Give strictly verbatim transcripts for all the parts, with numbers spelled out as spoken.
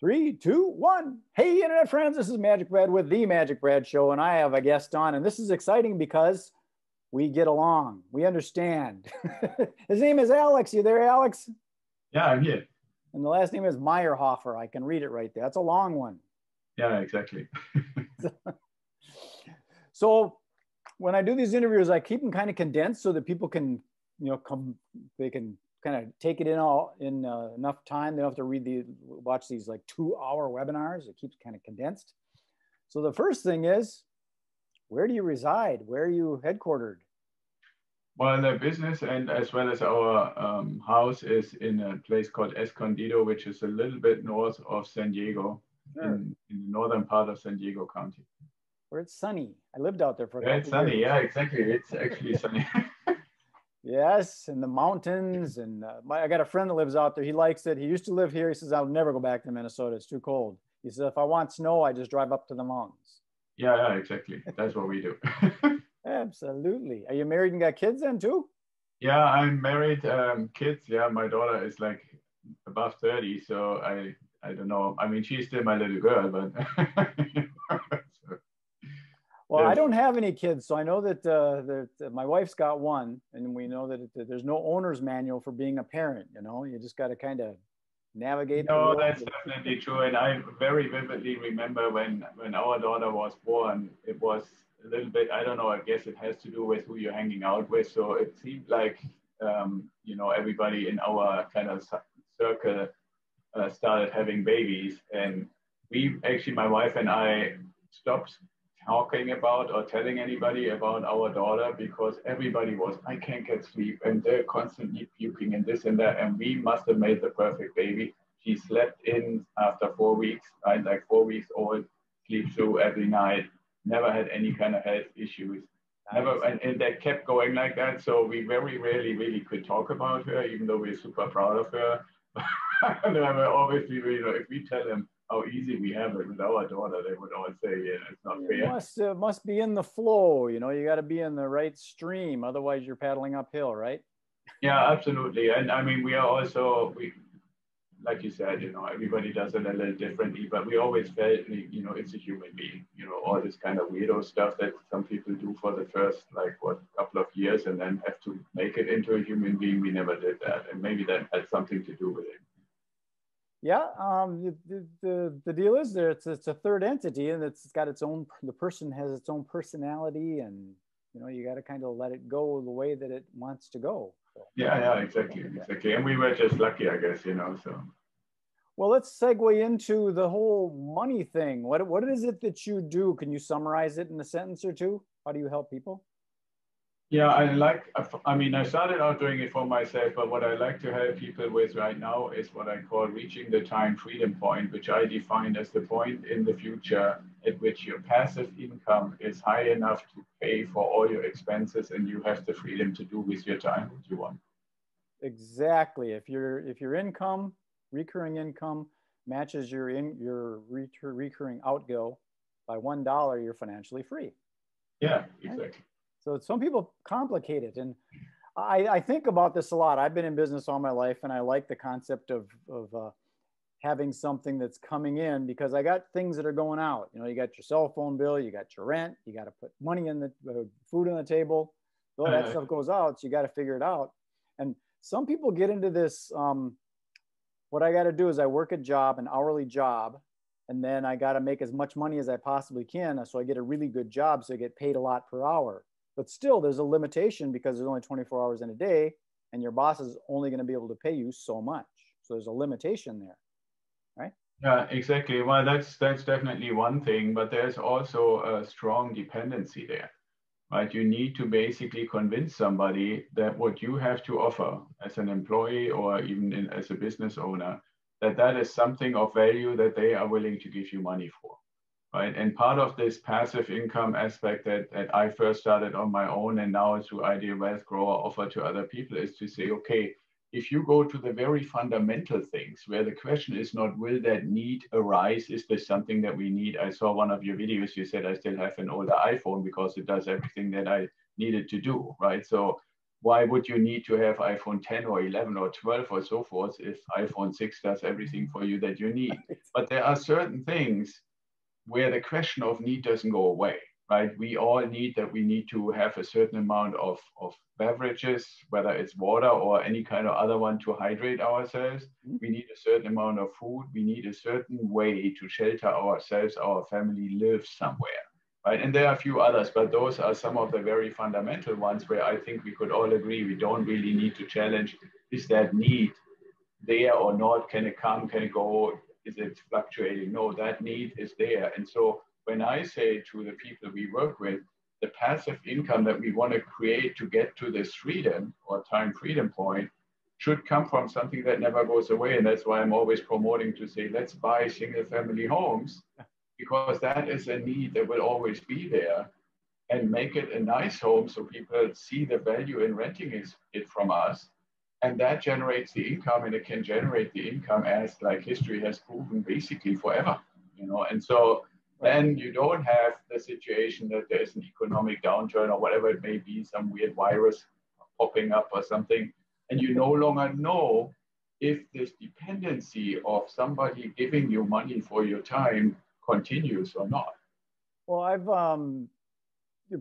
Three, two, one. Hey, Internet friends, this is MagicBrad with the MagicBrad Show, and I have a guest on, and this is exciting because we get along. We understand. His name is Alex. You there, Alex? Yeah, I'm here. And the last name is Meyerhofer. I can read it right there. That's a long one. Yeah, exactly. So when I do these interviews, I keep them kind of condensed so that people can, you know, come, they can kind of take it in all in uh, enough time. They don't have to read the, watch these like two hour webinars. It keeps kind of condensed. So the first thing is, where do you reside? Where are you headquartered? Well, the business and as well as our um, house is in a place called Escondido, which is a little bit north of San Diego, sure. in, in the northern part of San Diego County. Where it's sunny. I lived out there for a couple of years. It's sunny, yeah, exactly. It's actually sunny. Yes, and the mountains, and uh, my, I got a friend that lives out there. He likes it. He used to live here. He says, I'll never go back to Minnesota. It's too cold. He says, if I want snow, I just drive up to the mountains. Yeah, yeah, exactly. That's what we do. Absolutely. Are you married and got kids then too? Yeah, I'm married, um, kids. Yeah, my daughter is like above thirty, so I, I don't know. I mean, she's still my little girl, but... So. Well, I don't have any kids, so I know that, uh, that uh, my wife's got one, and we know that, it, that there's no owner's manual for being a parent, you know? You just got to kind of navigate. No, that's definitely true, and I very vividly remember when, when our daughter was born, it was a little bit, I don't know, I guess it has to do with who you're hanging out with, so it seemed like, um, you know, everybody in our kind of circle uh, started having babies, and we actually, my wife and I stopped talking about or telling anybody about our daughter because everybody was, I can't get sleep and they're constantly puking and this and that, and we must have made the perfect baby. She slept in after four weeks, right? Like four weeks old, sleep through every night, never had any kind of health issues. Never, and, and that kept going like that, so we very rarely really could talk about her, even though we're super proud of her. And obviously, you know, if we tell them how easy we have it with our daughter, they would all say, yeah, it's not fair. It must, uh, must be in the flow, you know, you got to be in the right stream, otherwise you're paddling uphill, right? Yeah, absolutely. And I mean, we are also, we, like you said, you know, everybody does it a little differently, but we always felt, you know, it's a human being, you know, all this kind of weirdo stuff that some people do for the first, like, what, couple of years and then have to make it into a human being. We never did that. And maybe that had something to do with it. Yeah, um, the, the, the deal is there, it's, it's a third entity and it's got its own, the person has its own personality and, you know, you got to kind of let it go the way that it wants to go. So, yeah, yeah, exactly, exactly. And we were just lucky, I guess, you know, so. Well, let's segue into the whole money thing. What, what is it that you do? Can you summarize it in a sentence or two? How do you help people? Yeah, I like, I mean, I started out doing it for myself, but what I like to help people with right now is what I call reaching the time freedom point, which I define as the point in the future at which your passive income is high enough to pay for all your expenses and you have the freedom to do with your time what you want. Exactly. If your if your income, recurring income, matches your in your recurring outgo by one dollar, you're financially free. Yeah, exactly. So some people complicate it. And I, I think about this a lot. I've been in business all my life and I like the concept of, of uh, having something that's coming in because I got things that are going out. You know, you got your cell phone bill, you got your rent, you got to put money in the uh, food on the table. All that uh, stuff goes out, so you got to figure it out. And some people get into this, um, what I got to do is I work a job, an hourly job, and then I got to make as much money as I possibly can. So I get a really good job, so I get paid a lot per hour. But still, there's a limitation because there's only twenty-four hours in a day, and your boss is only going to be able to pay you so much. So there's a limitation there, right? Yeah, exactly. Well, that's that's definitely one thing, but there's also a strong dependency there, right? You need to basically convince somebody that what you have to offer as an employee or even in, as a business owner, that that is something of value that they are willing to give you money for. Right. And part of this passive income aspect that, that I first started on my own and now through Idea Wealth Grower offer to other people is to say, okay, if you go to the very fundamental things where the question is not, will that need arise? Is this something that we need? I saw one of your videos, you said, I still have an older iPhone because it does everything that I needed to do, right? So why would you need to have iPhone ten or eleven or twelve or so forth if iPhone six does everything for you that you need? But there are certain things where the question of need doesn't go away, right? We all need that we need to have a certain amount of, of beverages, whether it's water or any kind of other one to hydrate ourselves. We need a certain amount of food. We need a certain way to shelter ourselves, our family, live somewhere. Right? And there are a few others, but those are some of the very fundamental ones where I think we could all agree we don't really need to challenge, is that need there or not? Can it come? Can it go? Is it fluctuating? No, that need is there. And so when I say to the people we work with, the passive income that we want to create to get to this freedom or time freedom point should come from something that never goes away. And that's why I'm always promoting to say, let's buy single family homes, because that is a need that will always be there, and make it a nice home so people see the value in renting it from us. And that generates the income, and it can generate the income as, like history has proven, basically forever, you know. And so then you don't have the situation that there is an economic downturn or whatever it may be, some weird virus popping up or something, and you no longer know if this dependency of somebody giving you money for your time continues or not. Well, I've, um,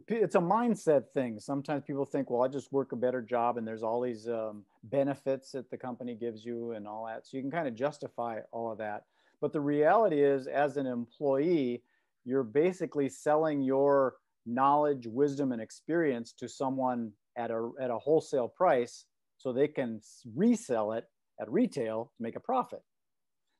it's a mindset thing. Sometimes people think, well, I just work a better job and there's all these um, benefits that the company gives you and all that. So you can kind of justify all of that. But the reality is, as an employee, you're basically selling your knowledge, wisdom, and experience to someone at a, at a wholesale price so they can resell it at retail to make a profit.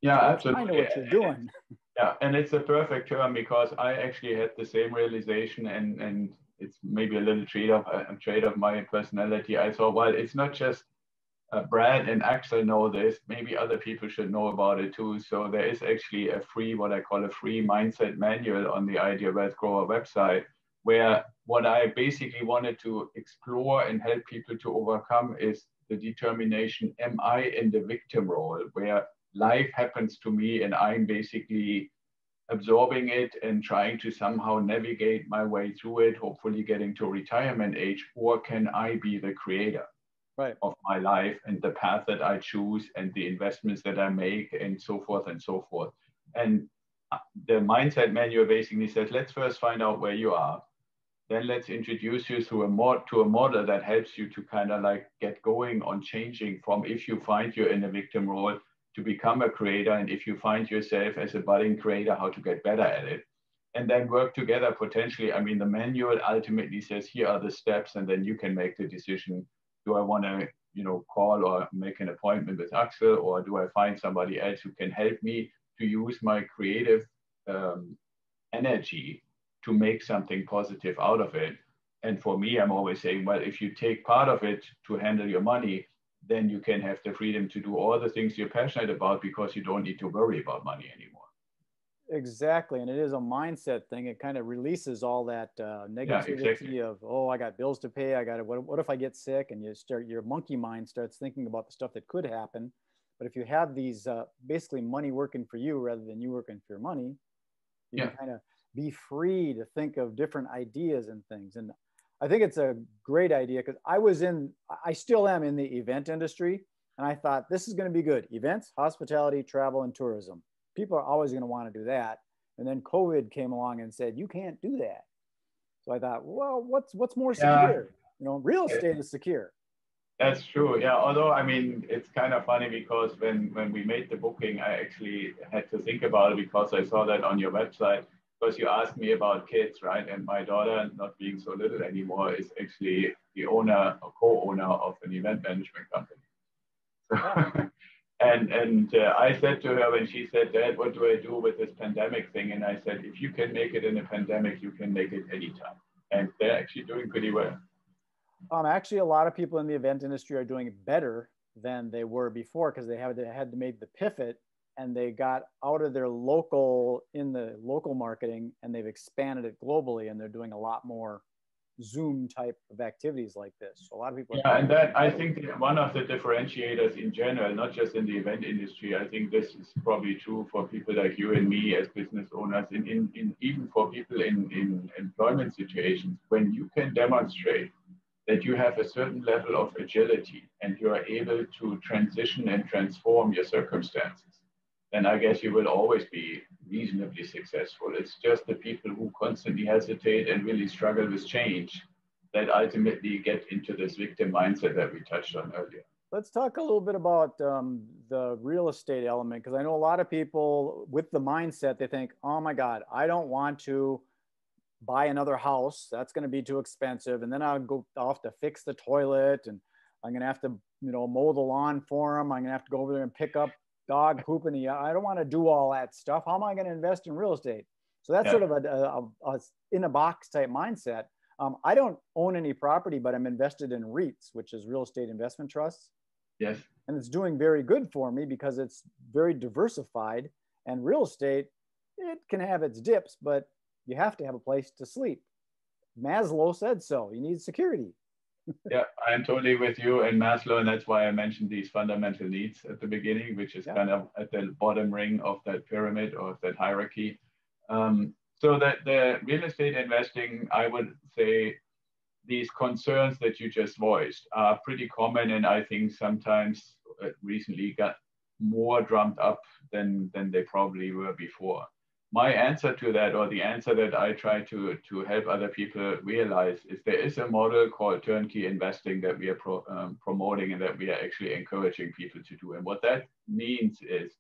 Yeah, so absolutely. I know what you're doing. Yeah, and it's a perfect term, because I actually had the same realization, and, and it's maybe a little trait of, a trait of my personality. I thought, well, it's not just uh, Brad and Axel know this, maybe other people should know about it too. So there is actually a free, what I call a free mindset manual on the Idea Wealth Grower website, where what I basically wanted to explore and help people to overcome is the determination, am I in the victim role, where life happens to me and I'm basically absorbing it and trying to somehow navigate my way through it, hopefully getting to retirement age? Or can I be the creator right. of my life and the path that I choose and the investments that I make and so forth and so forth? And the mindset manual basically says, let's first find out where you are. Then let's introduce you to a mod, to a model that helps you to kind of like get going on changing from, if you find you're in a victim role, to become a creator, and if you find yourself as a budding creator, how to get better at it, and then work together potentially. I mean, the manual ultimately says, here are the steps, and then you can make the decision. Do I want to, you know, call or make an appointment with Axel, or do I find somebody else who can help me to use my creative um, energy to make something positive out of it? And for me, I'm always saying, well, if you take part of it to handle your money, then you can have the freedom to do all the things you're passionate about, because you don't need to worry about money anymore. Exactly. And it is a mindset thing. It kind of releases all that uh, negativity yeah, exactly. of, oh, I got bills to pay. I got to, what, what if I get sick? And you start, your monkey mind starts thinking about the stuff that could happen. But if you have these uh, basically money working for you rather than you working for your money, you yeah. can kind of be free to think of different ideas and things. And I think it's a great idea, because I was in, I still am in the event industry, and I thought this is going to be good. Events, hospitality, travel, and tourism. People are always going to want to do that. And then COVID came along and said, you can't do that. So I thought, well, what's, what's more yeah. secure? You know, real estate is secure. That's true. Yeah. Although, I mean, it's kind of funny, because when, when we made the booking, I actually had to think about it, because I saw that on your website. Because you asked me about kids, right? And my daughter, not being so little anymore, is actually the owner or co-owner of an event management company. So, wow. and and uh, I said to her, when she said, Dad, what do I do with this pandemic thing? And I said, if you can make it in a pandemic, you can make it anytime. And they're actually doing pretty well. Um, actually, a lot of people in the event industry are doing better than they were before, because they have they had to make the pivot. And they got out of their local, in the local marketing, and they've expanded it globally, and they're doing a lot more Zoom type of activities like this. So a lot of people. Yeah, and that, I think that one of the differentiators in general, not just in the event industry, I think this is probably true for people like you and me as business owners, and in, in, even for people in, in employment situations, when you can demonstrate that you have a certain level of agility and you are able to transition and transform your circumstances, then I guess you will always be reasonably successful. It's just the people who constantly hesitate and really struggle with change that ultimately get into this victim mindset that we touched on earlier. Let's talk a little bit about um, the real estate element, because I know a lot of people with the mindset, they think, oh my God, I don't want to buy another house. That's going to be too expensive. And then I'll go off to fix the toilet, and I'm going to have to, you know, mow the lawn for them. I'm going to have to go over there and pick up dog poop in the yard. I don't want to do all that stuff. How am I going to invest in real estate? So that's yeah. sort of a, a, a in a box type mindset. Um, I don't own any property, but I'm invested in REITs, which is real estate investment trusts. Yes. And it's doing very good for me because it's very diversified, and real estate, it can have its dips, but you have to have a place to sleep. Maslow said so. You need security. Yeah, I'm totally with you and Maslow, and that's why I mentioned these fundamental needs at the beginning, which is yeah. kind of at the bottom ring of that pyramid or that hierarchy. Um, so that the real estate investing, I would say these concerns that you just voiced are pretty common, and I think sometimes recently got more drummed up than, than they probably were before. My answer to that, or the answer that I try to, to help other people realize, is there is a model called turnkey investing that we are pro, um, promoting and that we are actually encouraging people to do. And what that means is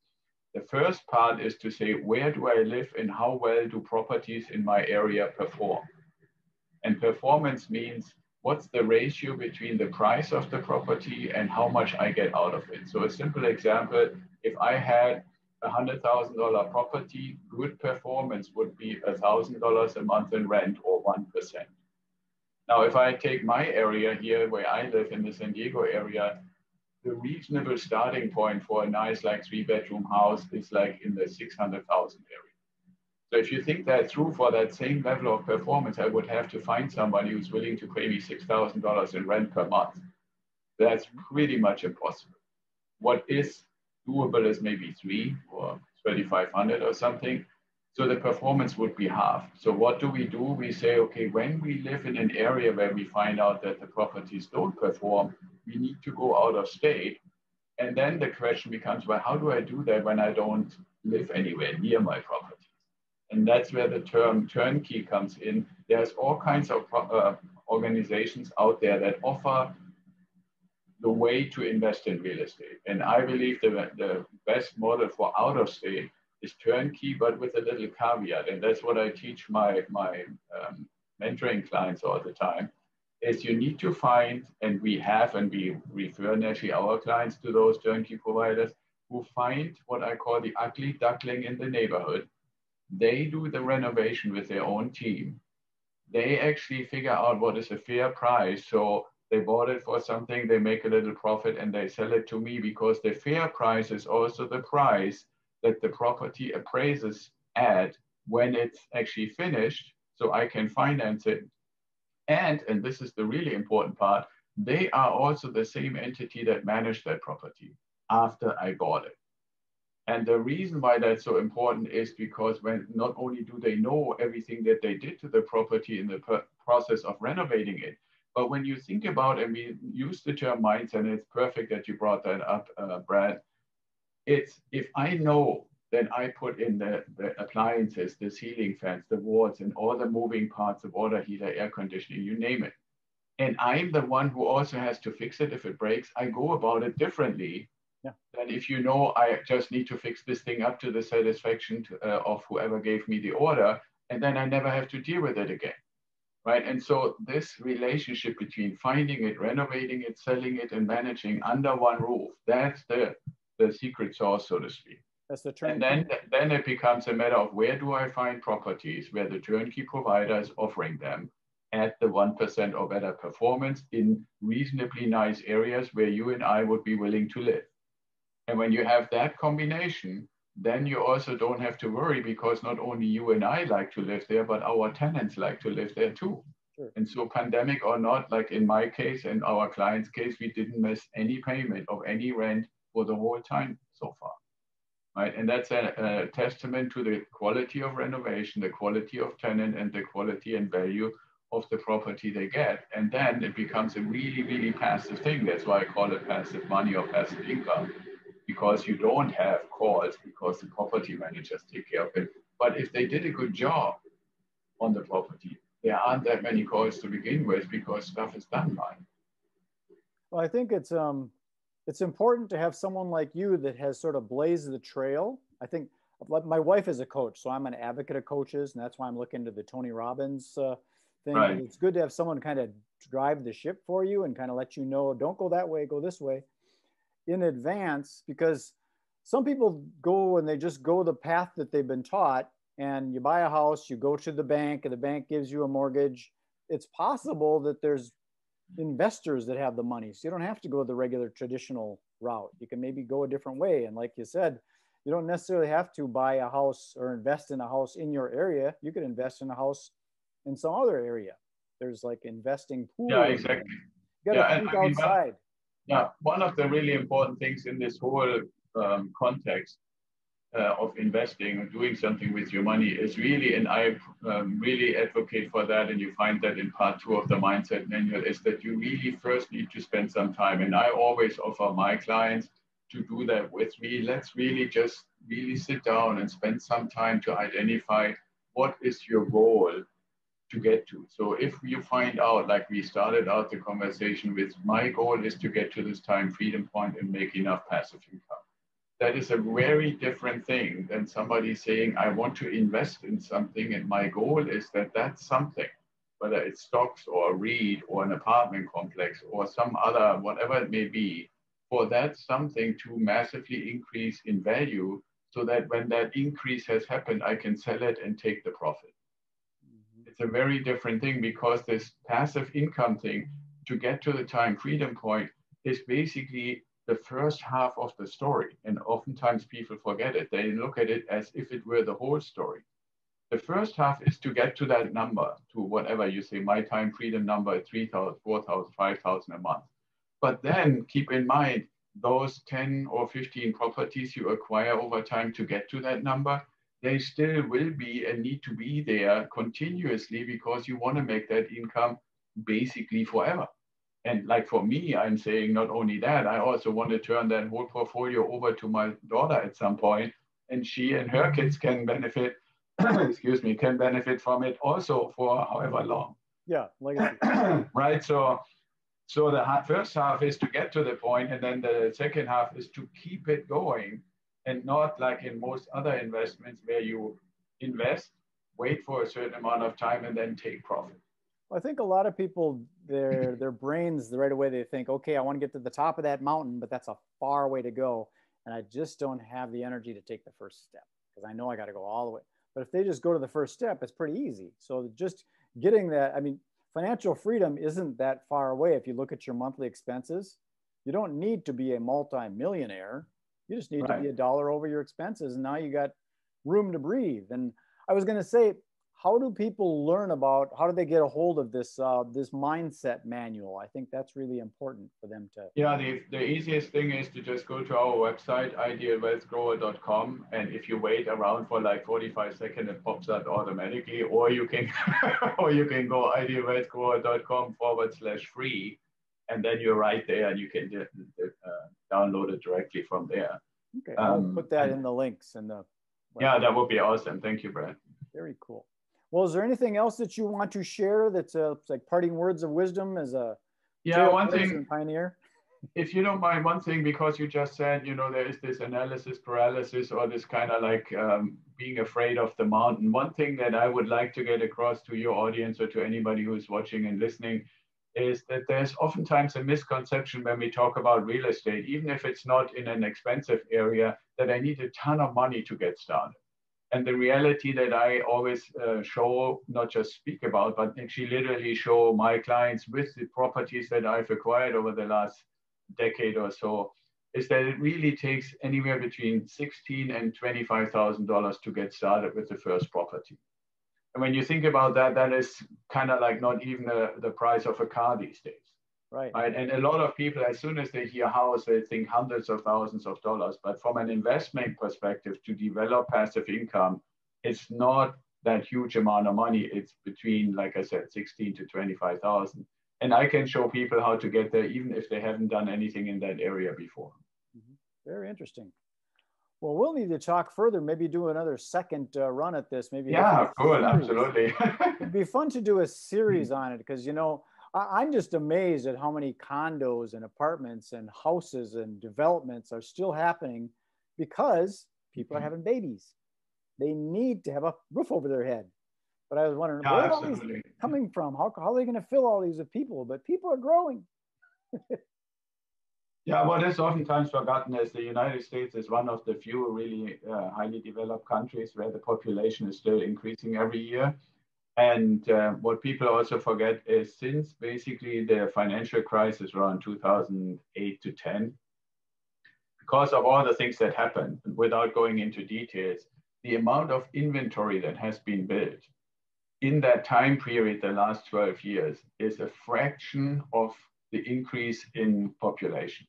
the first part is to say, where do I live and how well do properties in my area perform? And performance means what's the ratio between the price of the property and how much I get out of it. So a simple example, if I had a one hundred thousand dollar property, good performance would be one thousand dollars a month in rent, or one percent. Now, if I take my area here where I live in the San Diego area, the reasonable starting point for a nice like three bedroom house is like in the six hundred thousand area. So if you think that through, for that same level of performance, I would have to find somebody who's willing to pay me six thousand dollars in rent per month. That's pretty much impossible. What is doable is maybe three or thirty-five hundred or something. So the performance would be half. So what do we do? We say, okay, when we live in an area where we find out that the properties don't perform, we need to go out of state. And then the question becomes, well, how do I do that when I don't live anywhere near my properties? And that's where the term turnkey comes in. There's all kinds of uh, organizations out there that offer the way to invest in real estate. And I believe the, the best model for out of state is turnkey, but with a little caveat. And that's what I teach my, my um, mentoring clients all the time, is you need to find, and we have, and we refer naturally our clients to those turnkey providers, who find what I call the ugly duckling in the neighborhood. They do the renovation with their own team. They actually figure out what is a fair price. So they bought it for something, they make a little profit, and they sell it to me, because the fair price is also the price that the property appraises at when it's actually finished, so I can finance it. And, and this is the really important part, they are also the same entity that managed that property after I bought it. And the reason why that's so important is because when not only do they know everything that they did to the property in the process of renovating it, but when you think about, and we use the term mindset, and it's perfect that you brought that up, uh, Brad, it's if I know, then I put in the, the appliances, the ceiling fans, the wards, and all the moving parts of water heater, air conditioning, you name it. And I'm the one who also has to fix it if it breaks. I go about it differently yeah. than if you know I just need to fix this thing up to the satisfaction to, uh, of whoever gave me the order, and then I never have to deal with it again. Right, and so this relationship between finding it, renovating it, selling it, and managing under one roof, that's the, the secret sauce, so to speak. That's the turnkey. And then, then it becomes a matter of where do I find properties where the turnkey provider is offering them at the one percent or better performance in reasonably nice areas where you and I would be willing to live. And when you have that combination, then you also don't have to worry, because not only you and I like to live there, but our tenants like to live there too. Sure. And so pandemic or not, like in my case and our client's case, we didn't miss any payment of any rent for the whole time so far. Right? And that's a, a testament to the quality of renovation, the quality of tenant, and the quality and value of the property they get. And then it becomes a really, really passive thing. That's why I call it passive money or passive income, because you don't have calls because the property managers take care of it. But if they did a good job on the property, there aren't that many calls to begin with because stuff is done by. Well, I think it's, um, it's important to have someone like you that has sort of blazed the trail. I think my wife is a coach, so I'm an advocate of coaches, and that's why I'm looking to the Tony Robbins uh, thing. Right. It's good to have someone kind of drive the ship for you and kind of let you know, don't go that way, go this way in advance, because some people go and they just go the path that they've been taught, and you buy a house, you go to the bank, and the bank gives you a mortgage. It's possible that there's investors that have the money, so you don't have to go the regular traditional route. You can maybe go a different way, and like you said, you don't necessarily have to buy a house or invest in a house in your area. You can invest in a house in some other area. There's like investing pools. Yeah, exactly. You got to think outside. Yeah, one of the really important things in this whole um, context uh, of investing or doing something with your money is really, and I um, really advocate for that, and you find that in part two of the Mindset Manual, is that you really first need to spend some time. And I always offer my clients to do that with me. Let's really just really sit down and spend some time to identify what is your goal to get to. So if you find out, like we started out the conversation with, my goal is to get to this time freedom point and make enough passive income. That is a very different thing than somebody saying, I want to invest in something and my goal is that that's something, whether it's stocks or a REIT or an apartment complex or some other, whatever it may be, for that something to massively increase in value so that when that increase has happened, I can sell it and take the profit. Mm-hmm. It's a very different thing, because this passive income thing to get to the time freedom point is basically the first half of the story. And oftentimes people forget it. They look at it as if it were the whole story. The first half is to get to that number, to whatever you say, my time freedom number is three thousand, four thousand, five thousand a month. But then keep in mind, those ten or fifteen properties you acquire over time to get to that number, they still will be and need to be there continuously, because you want to make that income basically forever. And like for me, I'm saying not only that, I also want to turn that whole portfolio over to my daughter at some point, and she and her kids can benefit, excuse me, can benefit from it also for however long. Yeah, legacy. Right, so... So the first half is to get to the point, and then the second half is to keep it going, and not like in most other investments where you invest, wait for a certain amount of time, and then take profit. Well, I think a lot of people, their, their brains, right away they think, okay, I want to get to the top of that mountain, but that's a far way to go, and I just don't have the energy to take the first step because I know I got to go all the way. But if they just go to the first step, it's pretty easy. So just getting that, I mean, financial freedom isn't that far away. If you look at your monthly expenses, you don't need to be a multi-millionaire. You just need right. to be a dollar over your expenses. And now you got room to breathe. And I was going to say, how do people learn about, how do they get a hold of this, uh, this mindset manual? I think that's really important for them to. Yeah, the, the easiest thing is to just go to our website, idea wealth grower dot com. And if you wait around for like forty-five seconds, it pops up automatically, or you can, or you can go idea wealth grower dot com forward slash free. And then you're right there, and you can uh, download it directly from there. Okay, um, I'll put that and, in the links. In the website. Yeah, that would be awesome. Thank you, Brad. Very cool. Well, is there anything else that you want to share that's uh, like parting words of wisdom as a yeah, one thing, pioneer? If you don't mind, one thing, because you just said, you know, there is this analysis paralysis or this kind of like um, being afraid of the mountain. One thing that I would like to get across to your audience or to anybody who's watching and listening is that there's oftentimes a misconception when we talk about real estate, even if it's not in an expensive area, that I need a ton of money to get started. And the reality that I always uh, show, not just speak about, but actually literally show my clients with the properties that I've acquired over the last decade or so, is that it really takes anywhere between sixteen thousand dollars and twenty-five thousand dollars to get started with the first property. And when you think about that, that is kind of like not even a, the price of a car these days. Right. Right. And a lot of people, as soon as they hear house, they think hundreds of thousands of dollars. But from an investment perspective, to develop passive income, it's not that huge amount of money. It's between, like I said, sixteen to twenty-five thousand. And I can show people how to get there, even if they haven't done anything in that area before. Mm-hmm. Very interesting. Well, we'll need to talk further, maybe do another second uh, run at this. Maybe. Yeah, cool, absolutely. It'd be fun to do a series on it, because, you know, I I'm just amazed at how many condos and apartments and houses and developments are still happening because people are having babies. They need to have a roof over their head. But I was wondering, yeah, where are all these coming from? How, how are they going to fill all these with people? But people are growing. Yeah, well, that's oftentimes forgotten, as the United States is one of the few really uh, highly developed countries where the population is still increasing every year. And uh, what people also forget is, since basically the financial crisis around two thousand eight to ten, because of all the things that happened, without going into details, the amount of inventory that has been built in that time period, the last twelve years, is a fraction of the increase in population.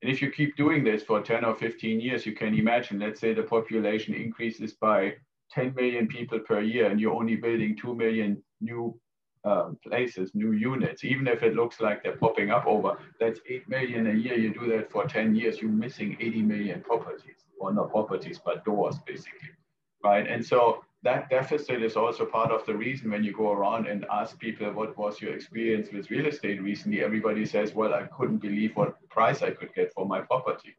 And if you keep doing this for ten or fifteen years, you can imagine, let's say the population increases by ten million people per year, and you're only building two million new um, places, new units. Even if it looks like they're popping up over, that's eight million a year. You do that for ten years, you're missing eighty million properties, or not properties, but doors, basically, right? And so that deficit is also part of the reason when you go around and ask people, what was your experience with real estate recently? Everybody says, well, I couldn't believe what price I could get for my property.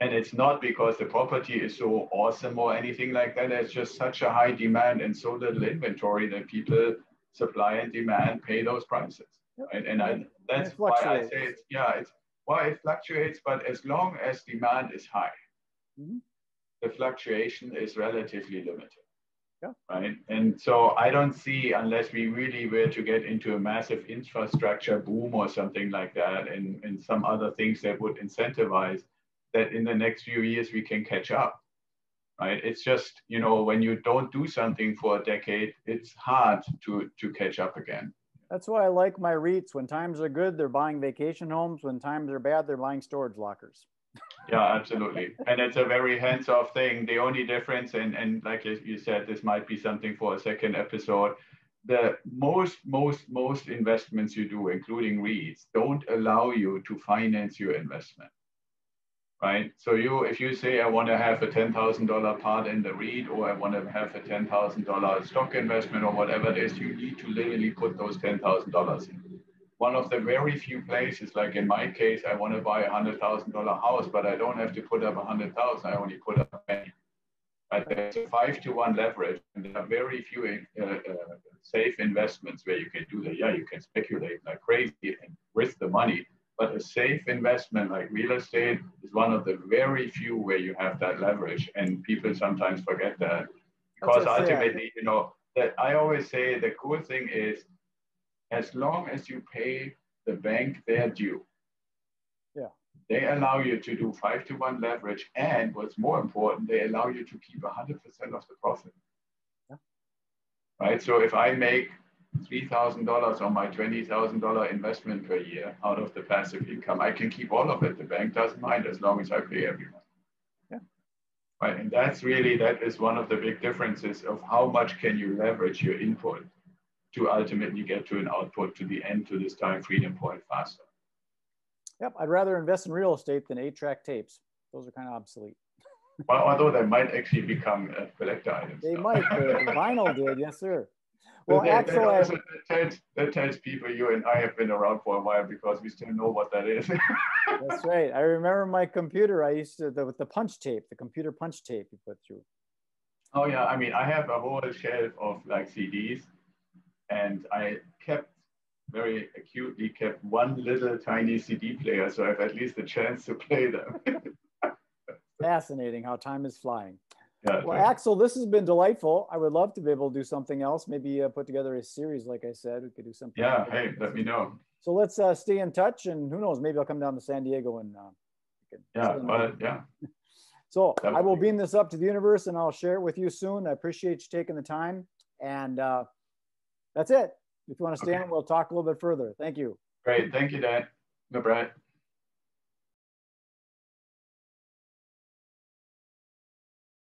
And it's not because the property is so awesome or anything like that. There's just such a high demand and so little inventory that people, supply and demand, pay those prices. Yep. And, and I, that's and why I say it's, yeah, it's why it fluctuates, but as long as demand is high, mm-hmm. the fluctuation is relatively limited. Yeah. Right. And so I don't see, unless we really were to get into a massive infrastructure boom or something like that, and, and some other things that would incentivize that, in the next few years we can catch up. Right. It's just, you know, when you don't do something for a decade, it's hard to, to catch up again. That's why I like my REITs. When times are good, they're buying vacation homes. When times are bad, they're buying storage lockers. Yeah, absolutely. And it's a very hands-off thing. The only difference, and, and like you said, this might be something for a second episode, the most, most, most investments you do, including REITs, don't allow you to finance your investment, right? So you, if you say, I want to have a ten thousand dollar part in the REIT, or I want to have a ten thousand dollar stock investment, or whatever it is, you need to literally put those ten thousand dollars in. One of the very few places, like in my case, I want to buy a one hundred thousand dollar house, but I don't have to put up one hundred thousand dollars. I only put up ten thousand dollars. But there's a five to one leverage, and there are very few uh, uh, safe investments where you can do that. Yeah, you can speculate like crazy and risk the money, but a safe investment like real estate is one of the very few where you have that leverage, and people sometimes forget that. Because ultimately, you know, that I always say the cool thing is, as long as you pay the bank their due, yeah, they allow you to do five to one leverage, and what's more important, they allow you to keep one hundred percent of the profit. Yeah. Right. So if I make three thousand dollars on my twenty thousand dollar investment per year out of the passive income, I can keep all of it. The bank doesn't mind, as long as I pay everyone. Yeah. Right. And that's really, that is one of the big differences of how much can you leverage your input to ultimately get to an output, to the end, to this time freedom point faster. Yep, I'd rather invest in real estate than eight track tapes. Those are kind of obsolete. Well, although they might actually become uh, collector items. They so. might, uh, vinyl did, yes sir. Well, that, Axel, that, also, that, tells, that tells people you and I have been around for a while, because we still know what that is. That's right. I remember my computer, I used to, the, with the punch tape, the computer punch tape you put through. Oh yeah, I mean, I have a whole shelf of like C Ds. And I kept, very acutely kept, one little tiny C D player, so I have at least a chance to play them. Fascinating how time is flying. Yeah, well, yeah. Axel, this has been delightful. I would love to be able to do something else, maybe uh, put together a series, like I said. We could do something. Yeah, like hey, let me know. So let's uh, stay in touch, and who knows, maybe I'll come down to San Diego and... Uh, yeah, well, yeah. So Definitely. I will beam this up to the universe, and I'll share it with you soon. I appreciate you taking the time, and... Uh, That's it. If you want to stay okay. on, we'll talk a little bit further. Thank you. Great. Thank you, Dan. No, Brad.